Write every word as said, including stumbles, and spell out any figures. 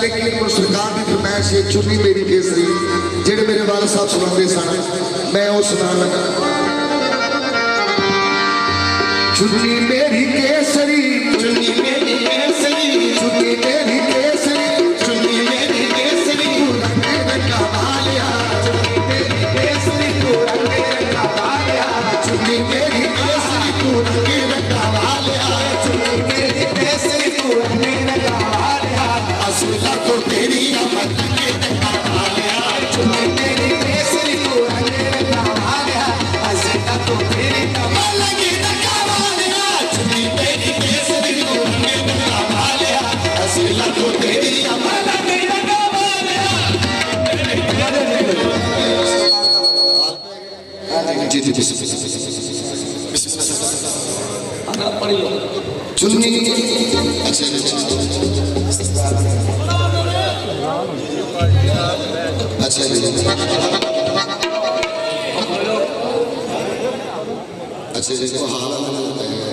लेकिन एक सरकार की फरमाइश है चुन्नी मेरी केसरी जेडे मेरे वाल साहब सुनाते सन मैं वो सुना लगा। चुन्नी मेरी केसरी चुन्नी मेरी केसरी चुन्नी मेरी केसरी चुन्नी मेरी केसरी चुन्नी मेरी केसरी चुन्नी चुन्नी अच्छा अच्छा अच्छा हाँ।